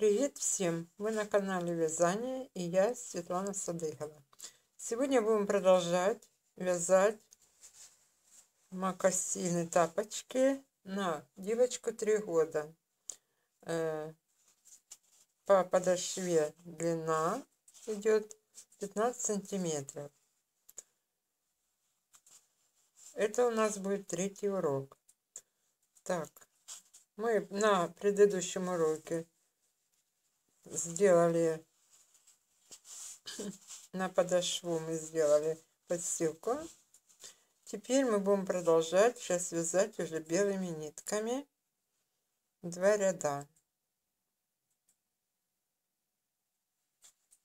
Привет всем! Вы на канале Вязание и я, Светлана Садыгова. Сегодня будем продолжать вязать мокасины, тапочки на девочку 3 года. По подошве длина идет 15 сантиметров. Это у нас будет 3-й урок. Так, мы на предыдущем уроке сделали на подошву, мы сделали подстилку. Теперь мы будем продолжать сейчас вязать уже белыми нитками 2 ряда.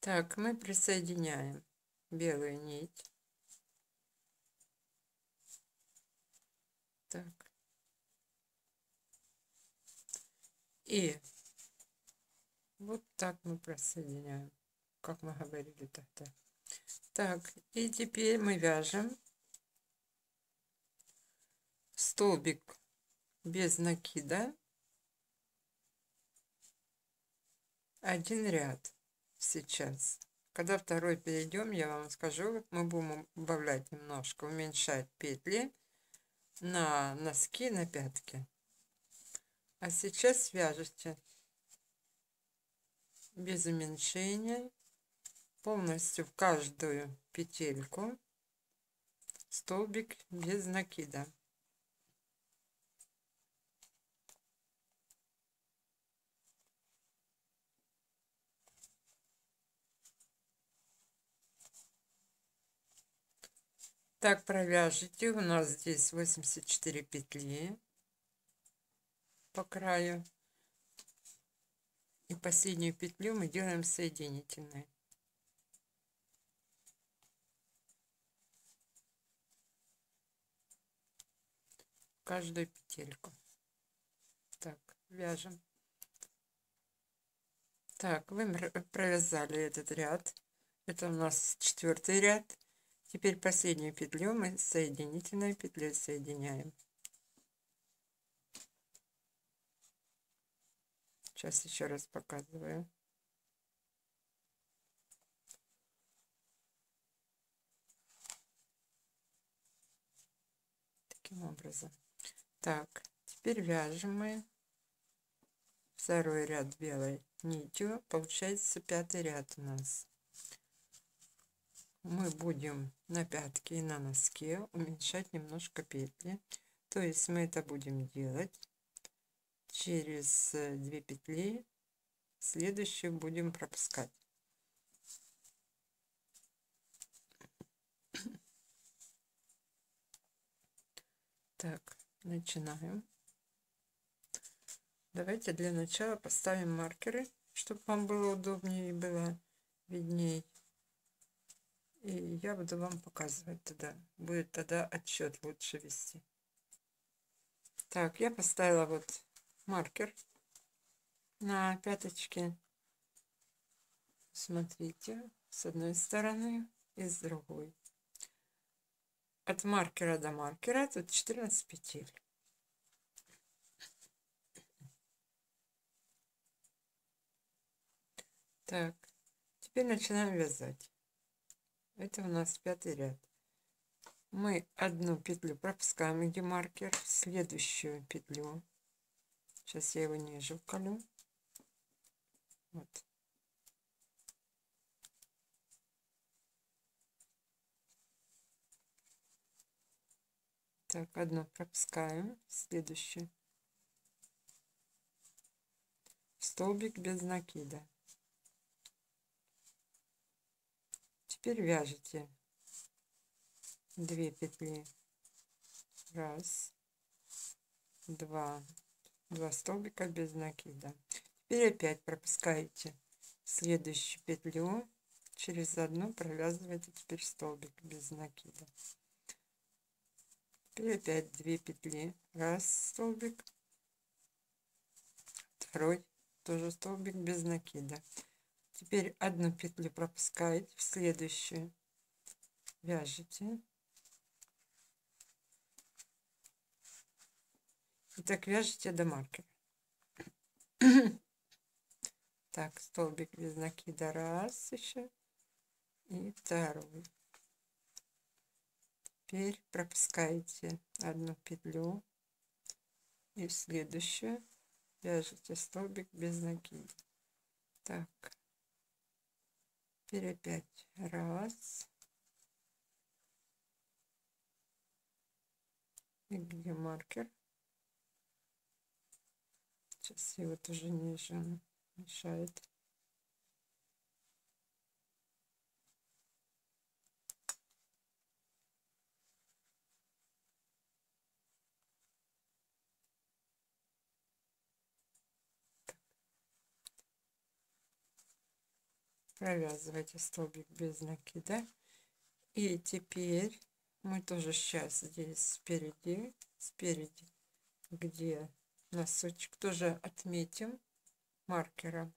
Так, мы присоединяем белую нить. Так. И вот так мы присоединяем, как мы говорили тогда. Так, и теперь мы вяжем столбик без накида. 1 ряд сейчас. Когда второй перейдем, я вам скажу, мы будем убавлять немножко, уменьшать петли на носки, на пятки. А сейчас вяжете без уменьшения полностью в каждую петельку столбик без накида. Так провяжите, у нас здесь 84 петли по краю. И последнюю петлю мы делаем соединительной. Каждую петельку. Так, вяжем. Так, вы провязали этот ряд. Это у нас 4-й ряд. Теперь последнюю петлю мы соединительной петлей соединяем. Сейчас еще раз показываю. Таким образом. Так, теперь вяжем мы 2-й ряд белой нитью. Получается 5-й ряд у нас. Мы будем на пятке и на носке уменьшать немножко петли. То есть мы это будем делать через 2 петли, следующую будем пропускать. Так, начинаем. Давайте для начала поставим маркеры, чтобы вам было удобнее и было видней. И я буду вам показывать тогда. Будет тогда отсчет лучше вести. Так, я поставила вот маркер на пяточке, смотрите, с одной стороны и с другой. От маркера до маркера тут 14 петель. Так, теперь начинаем вязать. Это у нас 5-й ряд. Мы одну петлю пропускаем, где маркер, в следующую петлю. Сейчас я его ниже вколю. Вот. Так, одну пропускаем, следующую. Столбик без накида. Теперь вяжете 2 петли. 1, 2, 2 столбика без накида. Теперь опять пропускаете следующую петлю, через одну провязываете теперь столбик без накида. Теперь опять 2 петли, 1 столбик, 2 тоже столбик без накида. Теперь одну петлю пропускаете, в следующую вяжете. И так вяжете до маркера. Так, столбик без накида раз еще и второй. Теперь пропускаете одну петлю и в следующую вяжете столбик без накида. Так, теперь опять раз. И где маркер? Сейчас его тоже ниже мешает. Провязывайте столбик без накида. И теперь мы тоже сейчас здесь спереди, где носочек, тоже отметим маркером.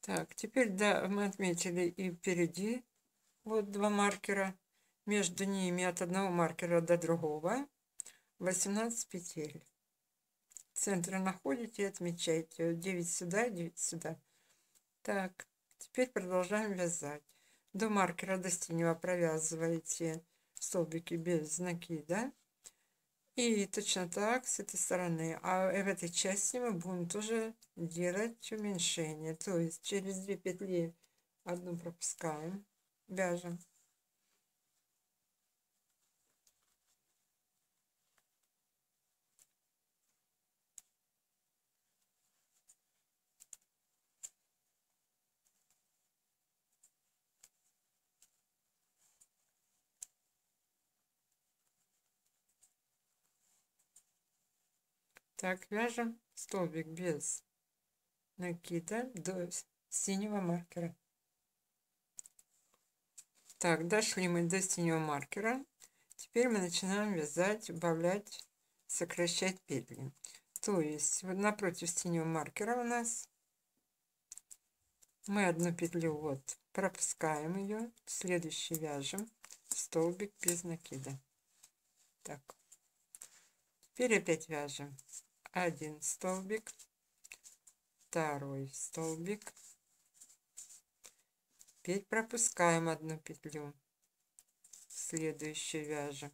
Так, теперь да, мы отметили и впереди вот два маркера, между ними от одного маркера до другого 18 петель. Центр находите и отмечайте. 9 сюда, 9 сюда. Так, теперь продолжаем вязать. До маркера до синего провязываете столбики без накида. И точно так с этой стороны. А в этой части мы будем тоже делать уменьшение. То есть через 2 петли одну пропускаем, вяжем. Так, вяжем столбик без накида до синего маркера. Так, дошли мы до синего маркера. Теперь мы начинаем вязать, убавлять, сокращать петли. То есть вот напротив синего маркера у нас мы одну петлю вот пропускаем ее, следующий вяжем столбик без накида. Так, теперь опять вяжем. Один столбик, второй столбик, теперь пропускаем одну петлю, следующую вяжем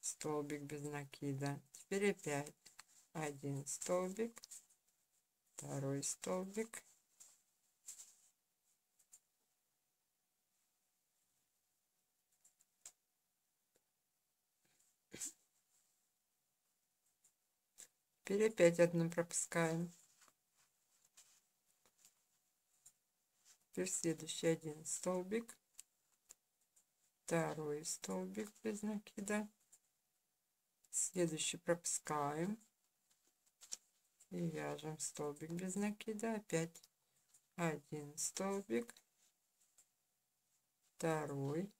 столбик без накида, теперь опять один столбик, второй столбик, теперь опять одну пропускаем. Теперь следующий один столбик, второй столбик без накида, следующий пропускаем и вяжем столбик без накида. Опять один столбик, второй,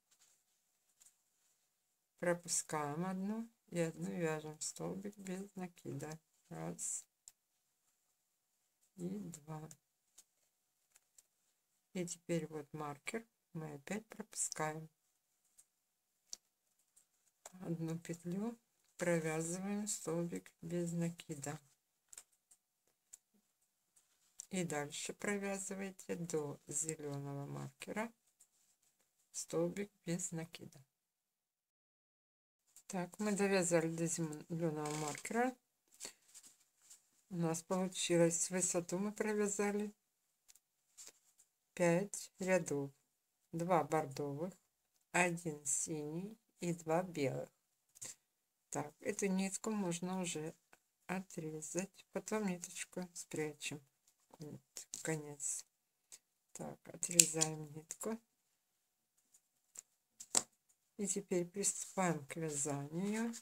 пропускаем одну и одну вяжем столбик без накида. Раз и два. И теперь вот маркер мы опять пропускаем. Одну петлю провязываем столбик без накида. И дальше провязывайте до зеленого маркера столбик без накида. Так, мы довязали до зеленого маркера. У нас получилось, высоту мы провязали 5 рядов, 2 бордовых, 1 синий и 2 белых. Так, эту нитку можно уже отрезать, потом ниточку спрячем. Вот, конец. Так, отрезаем нитку. И теперь приступаем к вязанию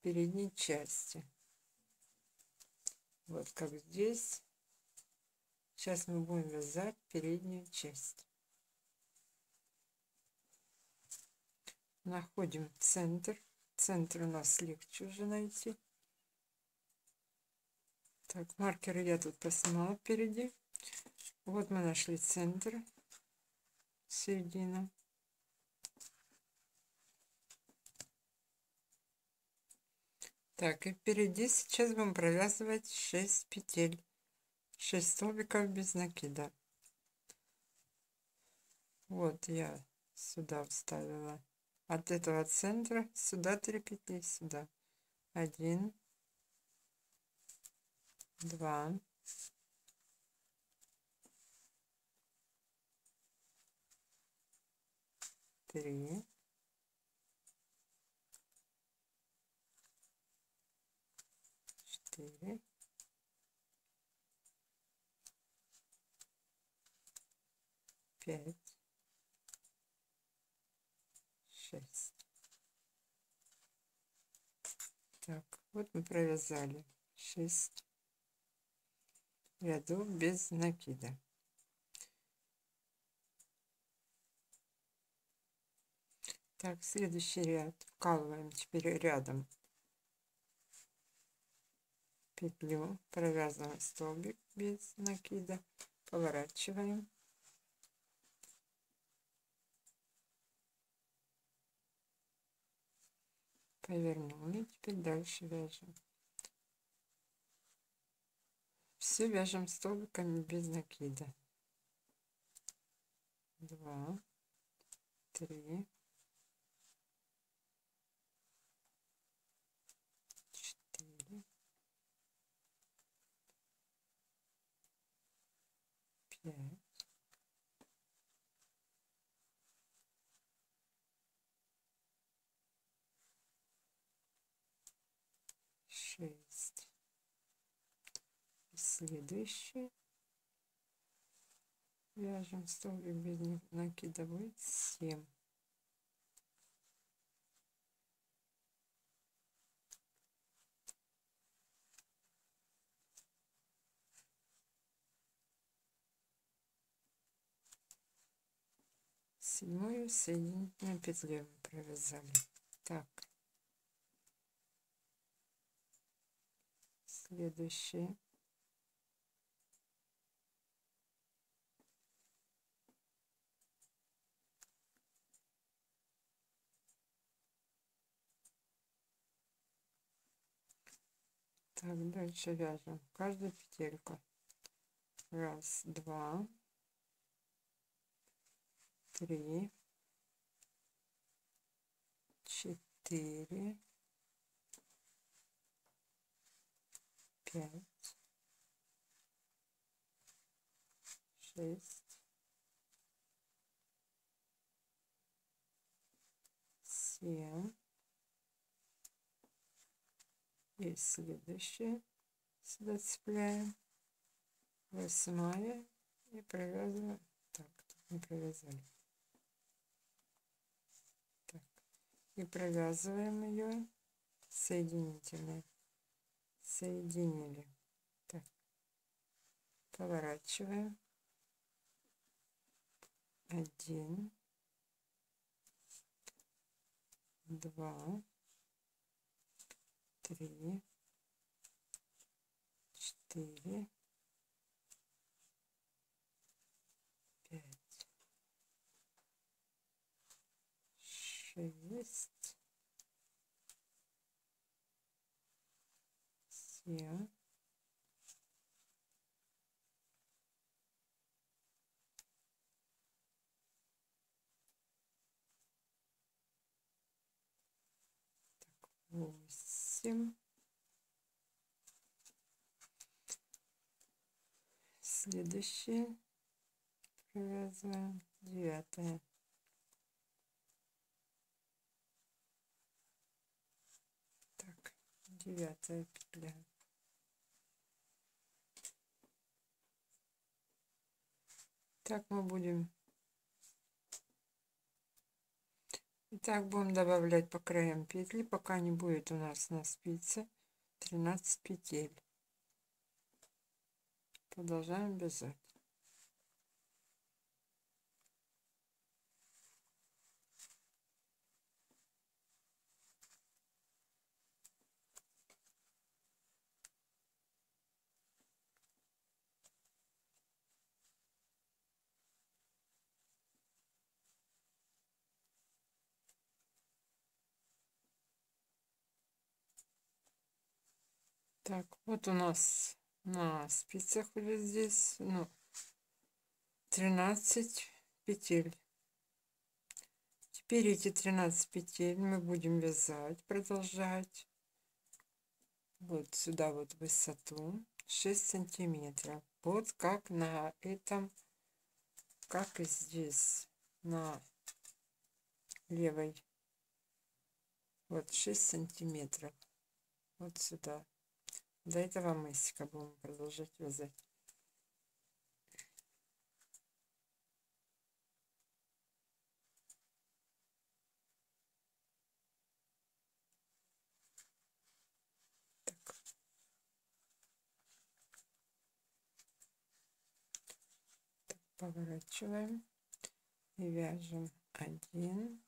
передней части. Вот как здесь. Сейчас мы будем вязать переднюю часть. Находим центр. Центр у нас легче уже найти. Так, маркеры я тут поснимала впереди. Вот мы нашли центр. Середина. Так, и впереди сейчас будем провязывать 6 петель, 6 столбиков без накида. Вот я сюда вставила от этого центра сюда 3 петли, сюда 1, 2, 3, 4, 5, 6. Так, вот мы провязали 6 рядов без накида. Так, следующий ряд вкалываем теперь рядом петлю, провязываем столбик без накида, поворачиваем. Повернули, теперь дальше вяжем. Все вяжем столбиками без накида. 2, 3, 4, 5. 6. Следующий вяжем столбик без накида, будет 7. 7-ю соединительную петлю провязали. Так. Следующие так, дальше вяжем каждую петельку 1, 2, 3, 4 5, 6, 7 и следующее сюда цепляем 8 и провязываем. Так, не провязали. Так, и провязываем ее соединительной. Соединили. Так, поворачиваем. 1, 2, 3, 4, 5, 6. 8. Следующее провязываем 9. 9 петля. Так мы будем. И так будем добавлять по краям петли, пока не будет у нас на спице 13 петель. Продолжаем вязать. Так, вот у нас на спицах вот здесь 13 петель. Теперь эти 13 петель мы будем вязать, продолжать вот сюда вот высоту 6 сантиметров, вот как на этом, как и здесь на левой, вот 6 сантиметров вот сюда. До этого мысика будем продолжать вязать. Так. Так, поворачиваем и вяжем 1,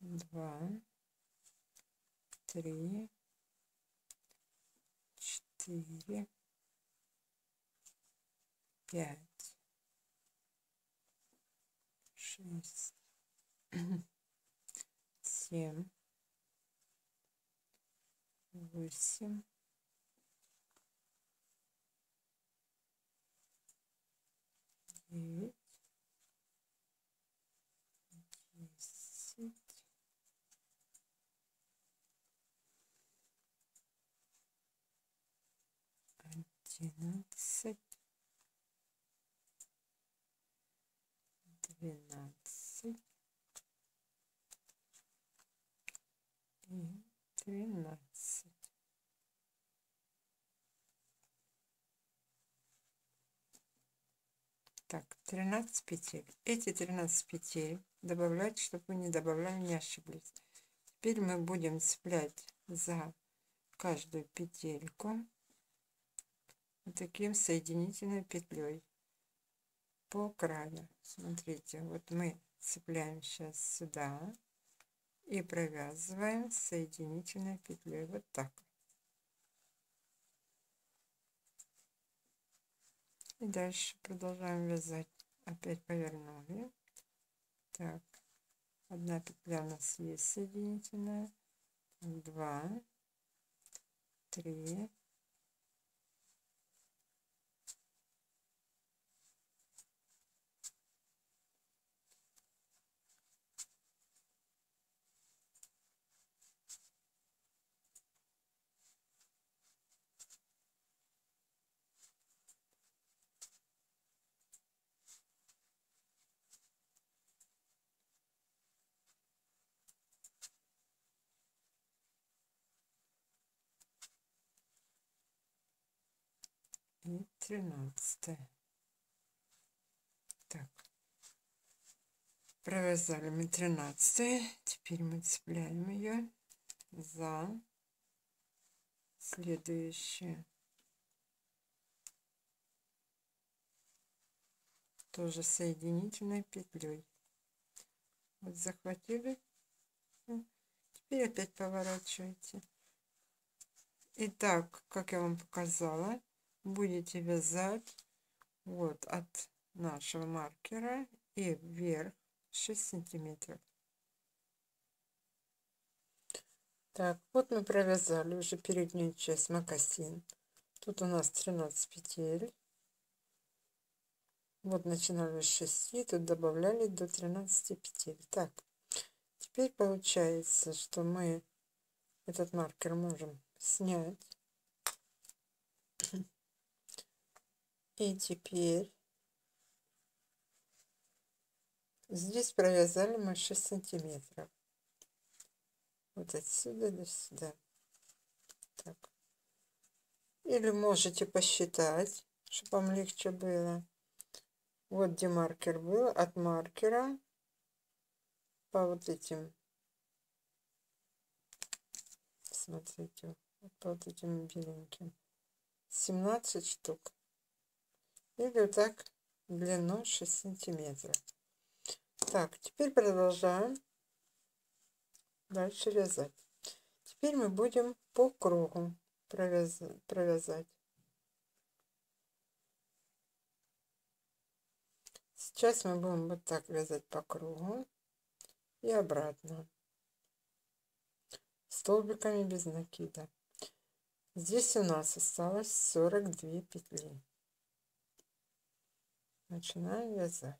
2, 3, 4, 5, 6, 7, 8, 9, 10. Двенадцать и 13. Так, 13 петель. Эти 13 петель добавлять, чтобы вы не добавляли, не ошиблись. Теперь мы будем цеплять за каждую петельку вот таким соединительной петлей по краю. Смотрите, вот мы цепляем сейчас сюда и провязываем соединительной петлей вот так. И дальше продолжаем вязать. Опять повернули. Так, одна петля у нас есть соединительная. 2, 3. И 13. Так, провязали мы 13. Теперь мы цепляем ее за следующие, тоже соединительной петлей. Вот захватили, теперь опять поворачиваете. И так, как я вам показала, будете вязать вот от нашего маркера и вверх 6 сантиметров. Так, вот мы провязали уже переднюю часть мокасин. Тут у нас 13 петель. Вот начинали с 6, тут добавляли до 13 петель. Так, теперь получается, что мы этот маркер можем снять. И теперь здесь провязали мы 6 сантиметров. Вот отсюда до сюда. Так. Или можете посчитать, чтобы вам легче было. Вот где маркер был, от маркера по вот этим. Смотрите, по вот этим беленьким. 17 штук. Или вот так длину 6 сантиметров. Так, теперь продолжаем дальше вязать. Теперь мы будем по кругу провязать. Сейчас мы будем вот так вязать по кругу и обратно. Столбиками без накида. Здесь у нас осталось 42 петли. Начинаем вязать.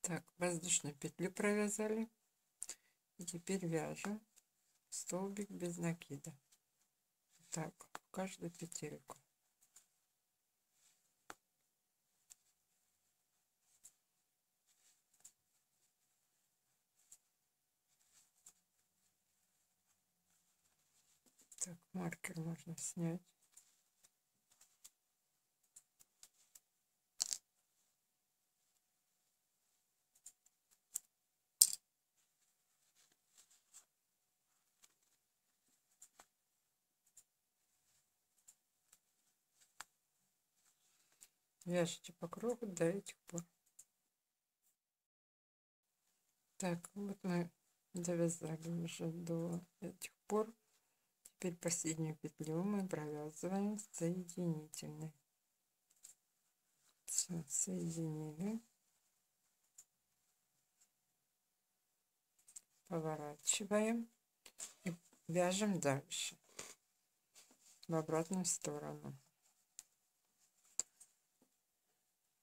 Так, воздушную петлю провязали. И теперь вяжем столбик без накида. Так, в каждую петельку. Так, маркер можно снять. Вяжите по кругу до этих пор. Так, вот мы довязали уже до этих пор. Теперь последнюю петлю мы провязываем соединительной. Все, соединили. Поворачиваем и вяжем дальше в обратную сторону.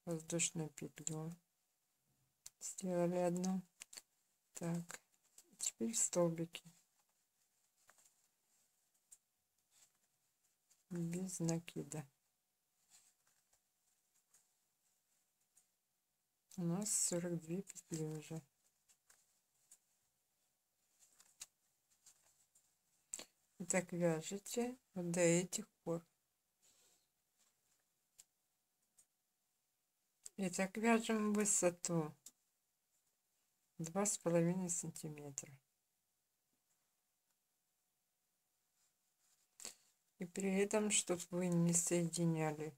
Воздушную петлю сделали одну. Так, теперь столбики без накида. У нас 42 петли уже. И так вяжете вот до этих пор. Итак, вяжем высоту 2,5 сантиметра. И при этом, чтобы вы не соединяли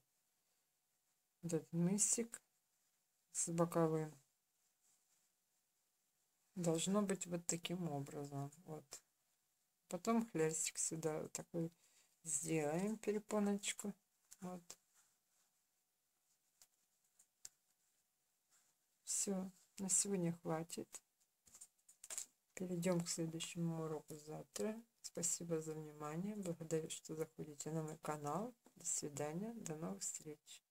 этот мысик с боковым, должно быть вот таким образом. Вот. Потом хлястик сюда вот такой сделаем, перепоночку. Вот. Все, на сегодня хватит. Перейдем к следующему уроку завтра. Спасибо за внимание. Благодарю, что заходите на мой канал. До свидания, до новых встреч.